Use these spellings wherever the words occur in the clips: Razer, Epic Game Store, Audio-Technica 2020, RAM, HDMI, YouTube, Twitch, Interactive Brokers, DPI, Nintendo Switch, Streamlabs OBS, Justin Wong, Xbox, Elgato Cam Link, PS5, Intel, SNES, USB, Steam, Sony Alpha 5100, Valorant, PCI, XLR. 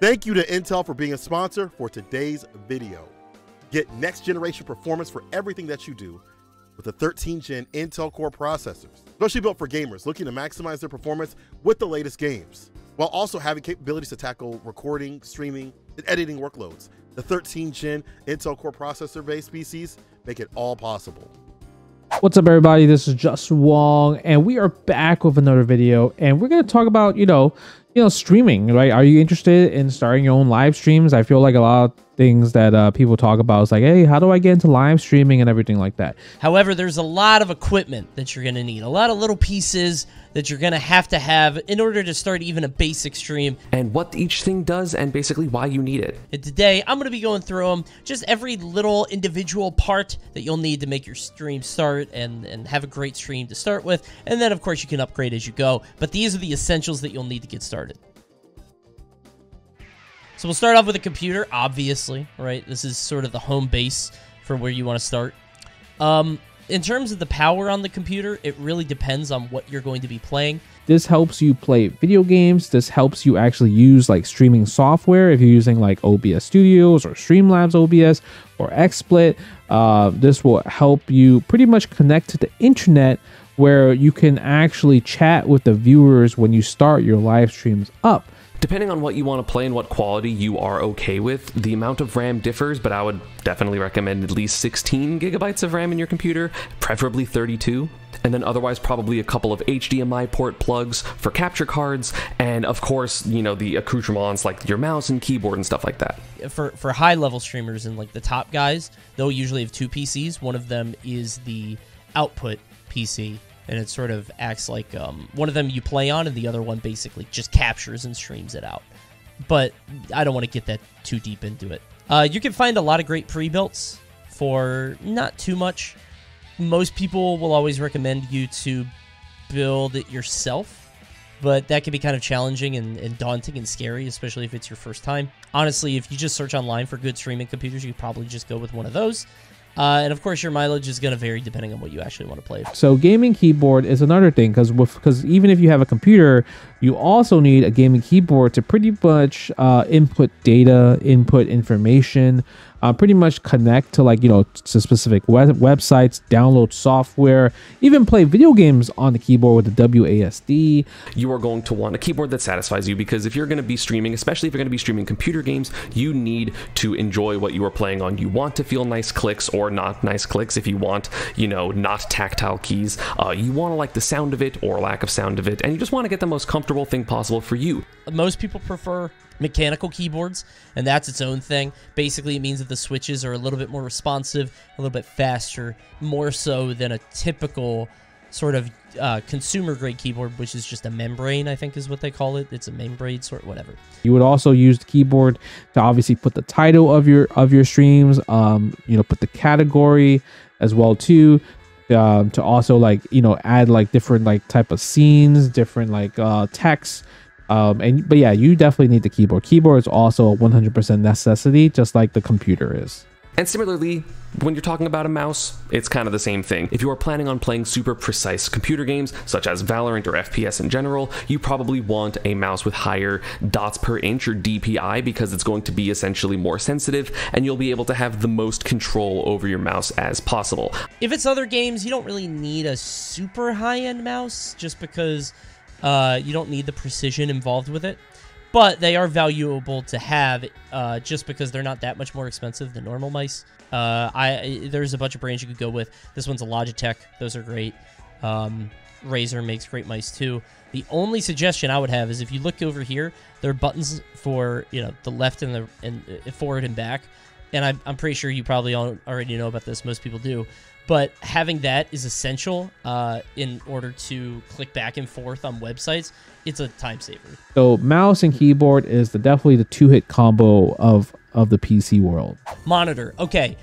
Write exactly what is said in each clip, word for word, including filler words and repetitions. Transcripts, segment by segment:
Thank you to Intel for being a sponsor for today's video. Get next generation performance for everything that you do with the thirteenth gen Intel Core processors, especially built for gamers looking to maximize their performance with the latest games, while also having capabilities to tackle recording, streaming, and editing workloads. The thirteenth gen Intel Core processor-based P Cs make it all possible. What's up, everybody? This is Justin Wong, and we are back with another video, and we're going to talk about, you know, you know, streaming, right? Are you interested in starting your own live streams? I feel like a lot of things that uh, people talk about is like, hey, how do I get into live streaming and everything like that? However, there's a lot of equipment that you're going to need, a lot of little pieces that you're going to have to have in order to start even a basic stream. And what each thing does and basically why you need it. And today, I'm going to be going through them, just every little individual part that you'll need to make your stream start and, and have a great stream to start with. And then, of course, you can upgrade as you go. But these are the essentials that you'll need to get started. So we'll start off with a computer, obviously, right? This is sort of the home base for where you want to start. Um... In terms of the power on the computer, it really depends on what you're going to be playing. This helps you play video games. This helps you actually use like streaming software if you're using like O B S Studios or Streamlabs O B S or Xsplit. Uh, this will help you pretty much connect to the internet where you can actually chat with the viewers when you start your live streams up. Depending on what you want to play and what quality you are okay with, the amount of RAM differs, but I would definitely recommend at least sixteen gigabytes of RAM in your computer, preferably thirty-two, and then otherwise probably a couple of H D M I port plugs for capture cards, and of course, you know, the accoutrements like your mouse and keyboard and stuff like that. For, for high-level streamers and like the top guys, they'll usually have two P Cs. One of them is the output P C. And it sort of acts like um, one of them you play on and the other one basically just captures and streams it out. But I don't want to get that too deep into it. Uh, you can find a lot of great pre-builts for not too much. Most people will always recommend you to build it yourself, but that can be kind of challenging and, and daunting and scary, especially if it's your first time. Honestly, if you just search online for good streaming computers, you could probably just go with one of those. Uh, and of course, your mileage is going to vary depending on what you actually want to play. So gaming keyboard is another thing, because because even if you have a computer, you also need a gaming keyboard to pretty much uh, input data, input information, uh, pretty much connect to like, you know, to specific web websites, download software, even play video games on the keyboard with the W A S D. You are going to want a keyboard that satisfies you, because if you're going to be streaming, especially if you're going to be streaming computer games, you need to enjoy what you are playing on. You want to feel nice clicks or not nice clicks. If you want, you know, not tactile keys, uh, you want to like the sound of it or lack of sound of it, and you just want to get the most comfortable thing possible for you. Most people prefer mechanical keyboards, and that's its own thing. Basically, it means that the switches are a little bit more responsive, a little bit faster, more so than a typical sort of uh, consumer-grade keyboard, which is just a membrane, I think is what they call it. It's a membrane sort, whatever. You would also use the keyboard to obviously put the title of your of your streams, um, you know, put the category as well too. Um, to also like, you know, add like different like type of scenes, different like uh, text, um, and but yeah, you definitely need the keyboard. Keyboard is also a one hundred percent necessity, just like the computer is. And similarly, when you're talking about a mouse, it's kind of the same thing. If you are planning on playing super precise computer games, such as Valorant or F P S in general, you probably want a mouse with higher dots per inch or D P I, because it's going to be essentially more sensitive and you'll be able to have the most control over your mouse as possible. If it's other games, you don't really need a super high-end mouse just because uh, you don't need the precision involved with it. But they are valuable to have uh, just because they're not that much more expensive than normal mice. Uh, I There's a bunch of brands you could go with. This one's a Logitech. Those are great. Um, Razer makes great mice too. The only suggestion I would have is if you look over here, there are buttons for, you know, the left and the and uh, forward and back. And I'm, I'm pretty sure you probably all already know about this. Most people do. But having that is essential uh, in order to click back and forth on websites. It's a time saver. So mouse and keyboard is the, definitely the two-hit combo of, of the P C world. Monitor. Okay.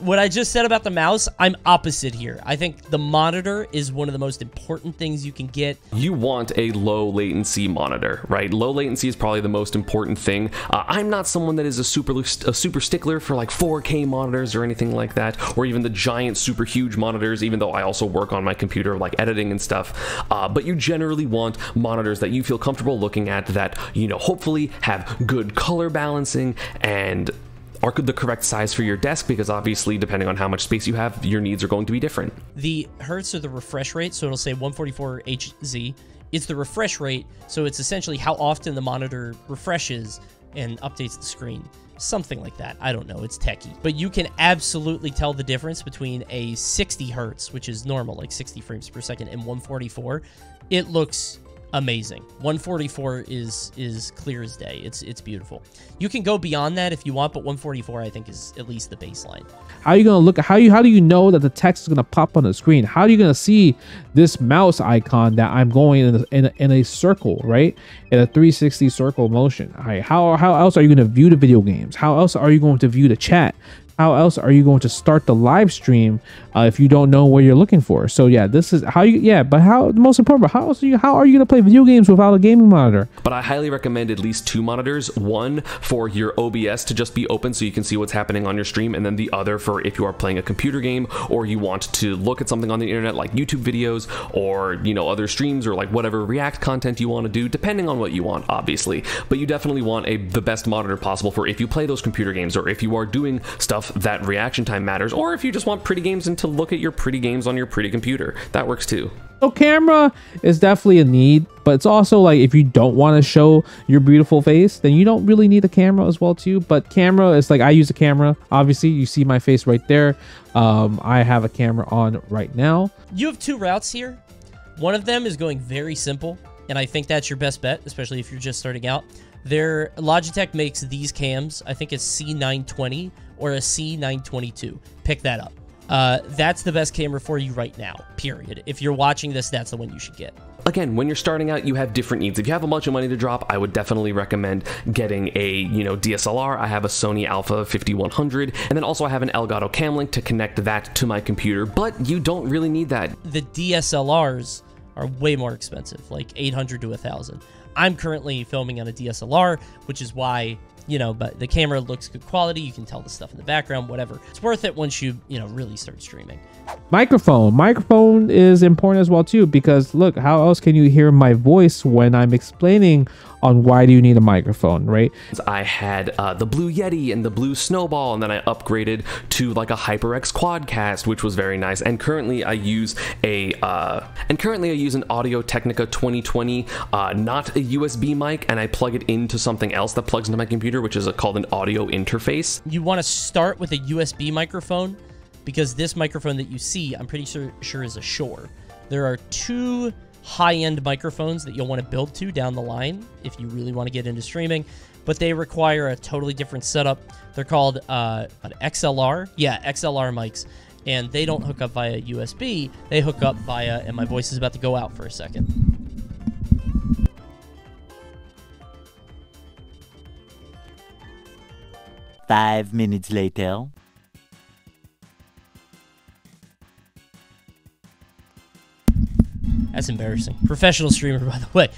what I just said about the mouse, I'm opposite here. I think the monitor is one of the most important things you can get. You want a low latency monitor, right? Low latency is probably the most important thing. Uh, I'm not someone that is a super, a super stickler for like four K monitors or anything like that, or even the giant, super huge monitors, even though I also work on my computer like editing and stuff. Uh, but you generally want monitors that you feel comfortable looking at that, you know, hopefully have good color balancing and are the correct size for your desk, because obviously depending on how much space you have, your needs are going to be different. The hertz or the refresh rate, so it'll say one forty-four hertz, it's the refresh rate, so it's essentially how often the monitor refreshes and updates the screen. Something like that. I don't know. It's techie. But you can absolutely tell the difference between a sixty hertz, which is normal, like sixty frames per second, and one forty-four. It looks amazing. one forty-four is is clear as day. It's it's beautiful. You can go beyond that if you want, but one forty-four I think is at least the baseline. How are you gonna look? How you how do you know that the text is gonna pop on the screen? How are you gonna see this mouse icon that I'm going in a, in, a, in a circle, right? In a three sixty circle motion. All right. How how else are you gonna view the video games? How else are you going to view the chat? How else are you going to start the live stream uh, if you don't know what you're looking for? So yeah, this is how you, yeah, but how, the most important, how else are you, how are you going to play video games without a gaming monitor? But I highly recommend at least two monitors, one for your O B S to just be open so you can see what's happening on your stream, and then the other for if you are playing a computer game or you want to look at something on the internet like YouTube videos or, you know, other streams or like whatever React content you want to do, depending on what you want, obviously. But you definitely want a, the best monitor possible for if you play those computer games or if you are doing stuff that reaction time matters, or if you just want pretty games and to look at your pretty games on your pretty computer, that works too. So camera is definitely a need, but it's also like if you don't want to show your beautiful face, then you don't really need a camera as well too. But camera is like, I use a camera, obviously you see my face right there. um I have a camera on right now. You have two routes here. One of them is going very simple, and I think that's your best bet, especially if you're just starting out. Their Logitech makes these cams, I think it's C nine twenty or a C nine twenty-two. Pick that up. Uh, that's the best camera for you right now, period. If you're watching this, that's the one you should get. Again, when you're starting out, you have different needs. If you have a bunch of money to drop, I would definitely recommend getting a, you know, D S L R. I have a Sony Alpha fifty-one hundred, and then also I have an Elgato Cam Link to connect that to my computer, but you don't really need that. The D S L Rs are way more expensive, like eight hundred to a thousand. I'm currently filming on a D S L R, which is why, you know, but the camera looks good quality. You can tell the stuff in the background, whatever. It's worth it once you, you know, really start streaming. Microphone. Microphone is important as well, too, because look, how else can you hear my voice when I'm explaining on why do you need a microphone, right? I had uh, the Blue Yeti and the Blue Snowball, and then I upgraded to like a HyperX Quadcast, which was very nice. And currently I use a uh, and currently I use an Audio-Technica twenty twenty, uh, not a U S B mic, and I plug it into something else that plugs into my computer, which is a, called an audio interface. You want to start with a U S B microphone, because this microphone that you see, I'm pretty sure, sure is a Shure. There are two high-end microphones that you'll want to build to down the line if you really want to get into streaming, but they require a totally different setup. They're called uh, an X L R. Yeah, X L R mics, and they don't hook up via U S B. They hook up via, and my voice is about to go out for a second. Five minutes later. That's embarrassing. Professional streamer, by the way.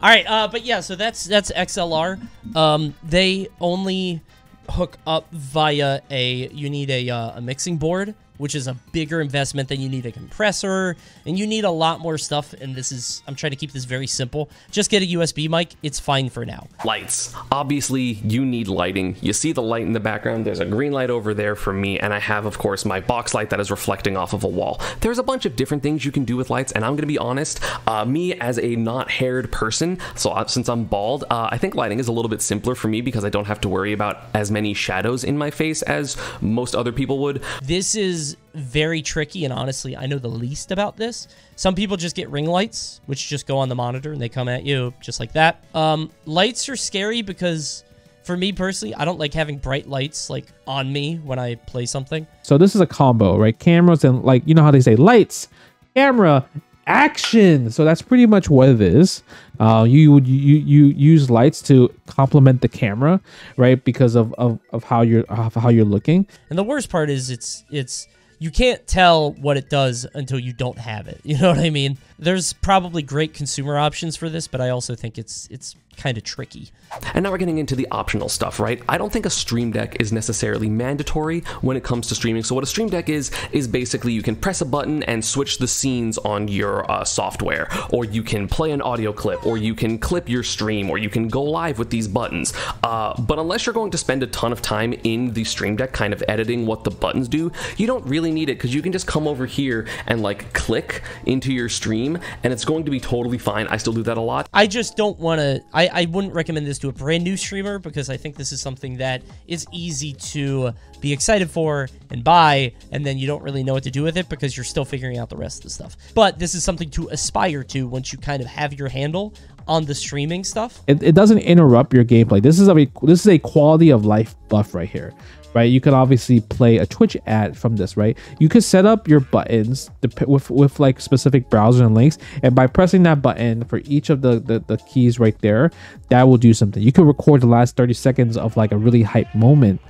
All right, uh, but yeah, so that's that's X L R. Um, they only hook up via a, you need a, uh, a mixing board, which is a bigger investment than you need a compressor, and you need a lot more stuff, and this is, I'm trying to keep this very simple. Just get a U S B mic, it's fine for now. Lights. Obviously, you need lighting. You see the light in the background, there's a green light over there for me, and I have, of course, my box light that is reflecting off of a wall. There's a bunch of different things you can do with lights, and I'm gonna be honest, uh, me as a not-haired person, so uh, since I'm bald, uh, I think lighting is a little bit simpler for me because I don't have to worry about as many shadows in my face as most other people would. This is very tricky, and honestly I know the least about this. Some people just get ring lights, which just go on the monitor and they come at you just like that. Um lights are scary because for me personally, I don't like having bright lights like on me when I play something. So this is a combo, right? Cameras and, like, you know how they say lights, camera, action. So that's pretty much what it is. Uh, you would you you use lights to complement the camera, right? Because of, of of how you're of how you're looking. And the worst part is it's it's you can't tell what it does until you don't have it. You know what I mean? There's probably great consumer options for this, but I also think it's it's kind of tricky. And now we're getting into the optional stuff, right? I don't think a Stream Deck is necessarily mandatory when it comes to streaming. So what a Stream Deck is, is basically you can press a button and switch the scenes on your uh, software, or you can play an audio clip, or you can clip your stream, or you can go live with these buttons. Uh, but unless you're going to spend a ton of time in the Stream Deck kind of editing what the buttons do, you don't really need it, because you can just come over here and like click into your stream and it's going to be totally fine. I still do that a lot. I just don't want to... I I wouldn't recommend this to a brand new streamer, because I think this is something that is easy to be excited for and buy, and then you don't really know what to do with it because you're still figuring out the rest of the stuff. But this is something to aspire to once you kind of have your handle on the streaming stuff. It, it doesn't interrupt your gameplay. This is a this is a quality of life buff right here. Right, you could obviously play a Twitch ad from this, right? You could set up your buttons with with like specific browser and links, and by pressing that button for each of the, the the keys right there, that will do something. You could record the last thirty seconds of like a really hype moment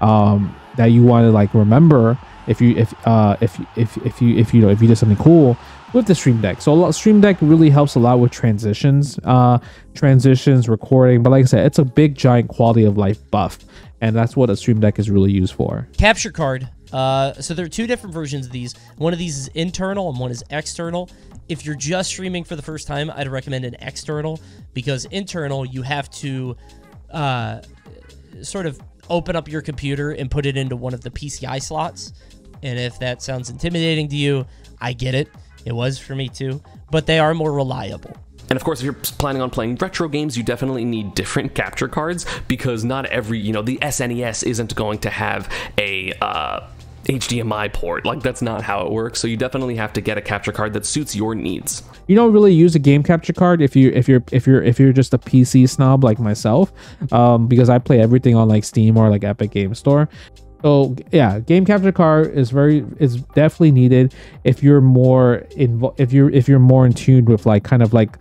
um, that you want to like remember if you if uh if if if you if you know if you did something cool with the Stream Deck. So a lot, Stream Deck really helps a lot with transitions, uh, transitions, recording. But like I said, it's a big giant quality of life buff. And that's what a Stream Deck is really used for. Capture card. Uh, so there are two different versions of these. One of these is internal and one is external. If you're just streaming for the first time, I'd recommend an external, because internal, you have to uh, sort of open up your computer and put it into one of the P C I slots. And if that sounds intimidating to you, I get it. It was for me too. But they are more reliable. And of course, if you're planning on playing retro games, you definitely need different capture cards, because not every, you know, the S N E S isn't going to have a uh, H D M I port. Like, that's not how it works. So you definitely have to get a capture card that suits your needs. You don't really use a game capture card if you if you're if you're if you're just a P C snob like myself, um, because I play everything on like Steam or like Epic Game Store. So yeah, game capture card is very is definitely needed if you're more invo if you're if you're more in tune with like kind of like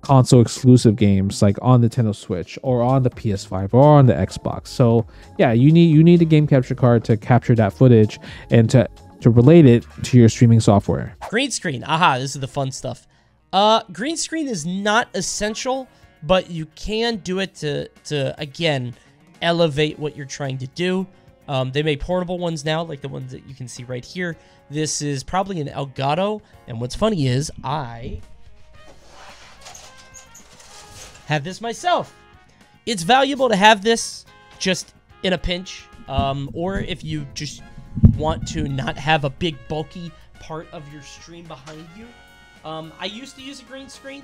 console exclusive games, like on the Nintendo Switch or on the P S five or on the Xbox. So yeah, you need you need a game capture card to capture that footage and to to relate it to your streaming software. Green screen, aha, this is the fun stuff. Uh, green screen is not essential, but you can do it to to again elevate what you're trying to do. Um, they make portable ones now, like the ones that you can see right here. This is probably an Elgato, and what's funny is I have this myself. It's valuable to have this just in a pinch, um, or if you just want to not have a big bulky part of your stream behind you. Um, I used to use a green screen.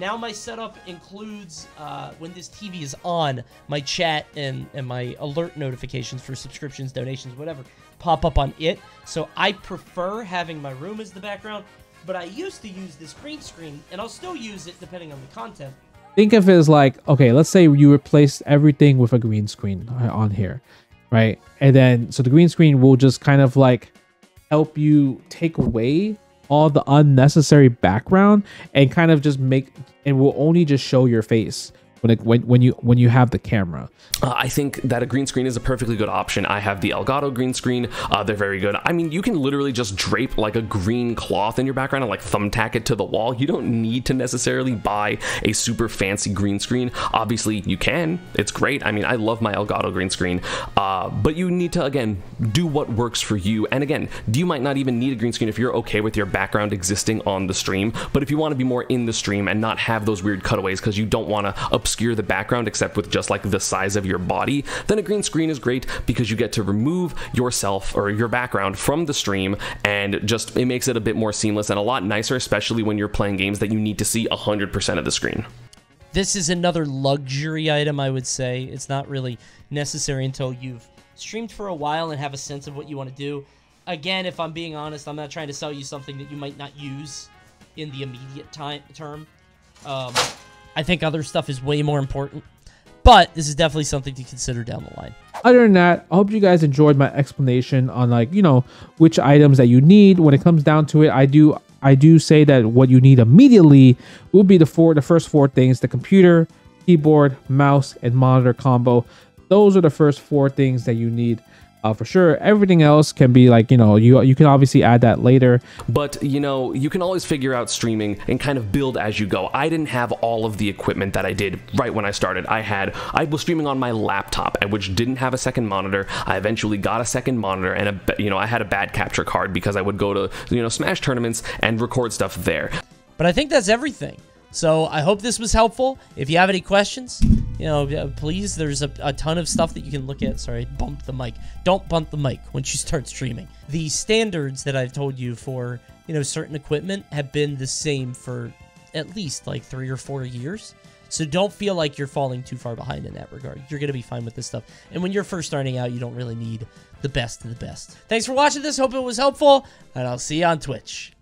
Now my setup includes, uh, when this T V is on, my chat and, and my alert notifications for subscriptions, donations, whatever, pop up on it. So I prefer having my room as the background, but I used to use this green screen, and I'll still use it depending on the content. Think of it as like, okay, let's say you replaced everything with a green screen on here, right? And then, so the green screen will just kind of like help you take away all the unnecessary background and kind of just make, and will only just show your face when it, when, when you when you have the camera. Uh, I think that a green screen is a perfectly good option. I have the Elgato green screen. Uh, they're very good. I mean, you can literally just drape like a green cloth in your background and like thumbtack it to the wall. You don't need to necessarily buy a super fancy green screen. Obviously, you can. It's great. I mean, I love my Elgato green screen. Uh, but you need to, again, do what works for you. And again, you might not even need a green screen if you're okay with your background existing on the stream. But if you want to be more in the stream and not have those weird cutaways because you don't want to obscure the background except with just like the size of your body, then a green screen is great because you get to remove yourself or your background from the stream, and just it makes it a bit more seamless and a lot nicer, especially when you're playing games that you need to see one hundred percent of the screen. This is another luxury item, I would say. It's not really necessary until you've streamed for a while and have a sense of what you want to do. Again, if I'm being honest, I'm not trying to sell you something that you might not use in the immediate time term. Um, I think other stuff is way more important, but this is definitely something to consider down the line. Other than that, I hope you guys enjoyed my explanation on like, you know, which items that you need when it comes down to it. I do. I do say that what you need immediately would be the four, the first four things: the computer, keyboard, mouse, and monitor combo. Those are the first four things that you need. Uh, for sure, everything else can be like, you know, you you can obviously add that later. But, you know, you can always figure out streaming and kind of build as you go. I didn't have all of the equipment that I did right when I started. I had, I was streaming on my laptop, which didn't have a second monitor. I eventually got a second monitor and, a, you know, I had a bad capture card because I would go to, you know, Smash tournaments and record stuff there. But I think that's everything. So I hope this was helpful. If you have any questions, you know, please, there's a, a ton of stuff that you can look at. Sorry, bump the mic. Don't bump the mic when you start streaming. The standards that I've told you for, you know, certain equipment have been the same for at least like three or four years. So don't feel like you're falling too far behind in that regard. You're going to be fine with this stuff. And when you're first starting out, you don't really need the best of the best. Thanks for watching this. Hope it was helpful, and I'll see you on Twitch.